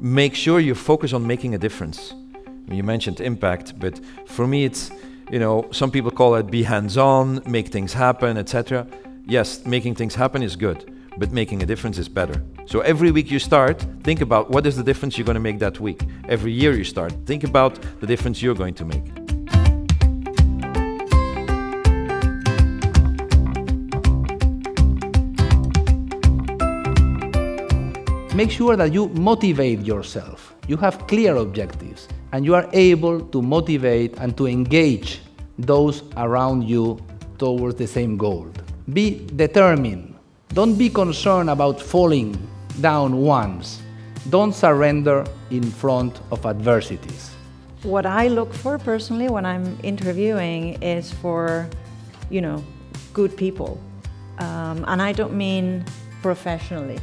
make sure you focus on making a difference. You mentioned impact, but for me it's, you know, some people call it be hands-on, make things happen, etc. Yes, making things happen is good, but making a difference is better. So every week you start, think about what is the difference you're going to make that week. Every year you start, think about the difference you're going to make. Make sure that you motivate yourself. You have clear objectives and you are able to motivate and to engage those around you towards the same goal. Be determined. Don't be concerned about falling down once. Don't surrender in front of adversities. What I look for personally when I'm interviewing is for, you know, good people. And I don't mean professionally.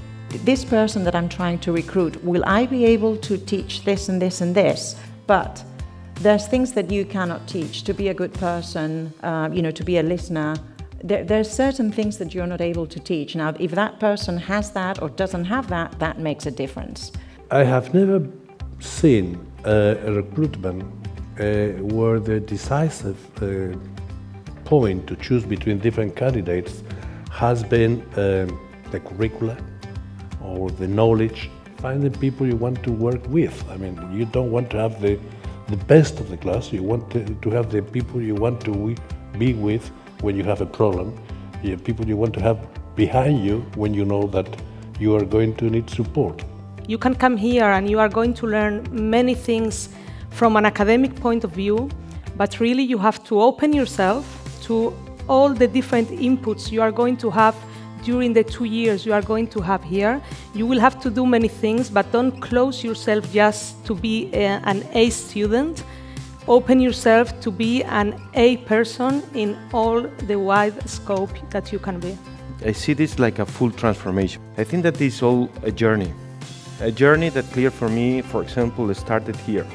This person that I'm trying to recruit, will I be able to teach this and this and this? But there's things that you cannot teach. To be a good person, you know, to be a listener, there's certain things that you're not able to teach. Now, if that person has that or doesn't have that, that makes a difference. I have never seen a recruitment where the decisive point to choose between different candidates has been the curricula, or the knowledge. Find the people you want to work with. I mean, you don't want to have the best of the class, you want to have the people you want to be with when you have a problem, the people you want to have behind you when you know that you are going to need support. You can come here and you are going to learn many things from an academic point of view, but really you have to open yourself to all the different inputs you are going to have during the 2 years you are going to have here. You will have to do many things, but don't close yourself just to be an A student. Open yourself to be an A person in all the wide scope that you can be. I see this like a full transformation. I think that this is all a journey. A journey that clear for me, for example, started here.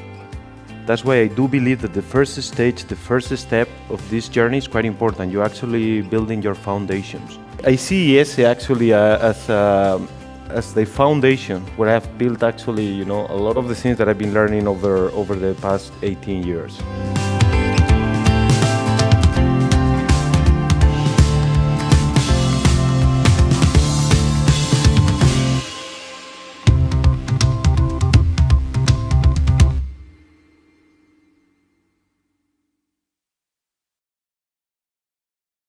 That's why I do believe that the first stage, the first step of this journey is quite important. You're actually building your foundations. I see IESE actually as the foundation where I've built actually, you know, a lot of the things that I've been learning over the past 18 years.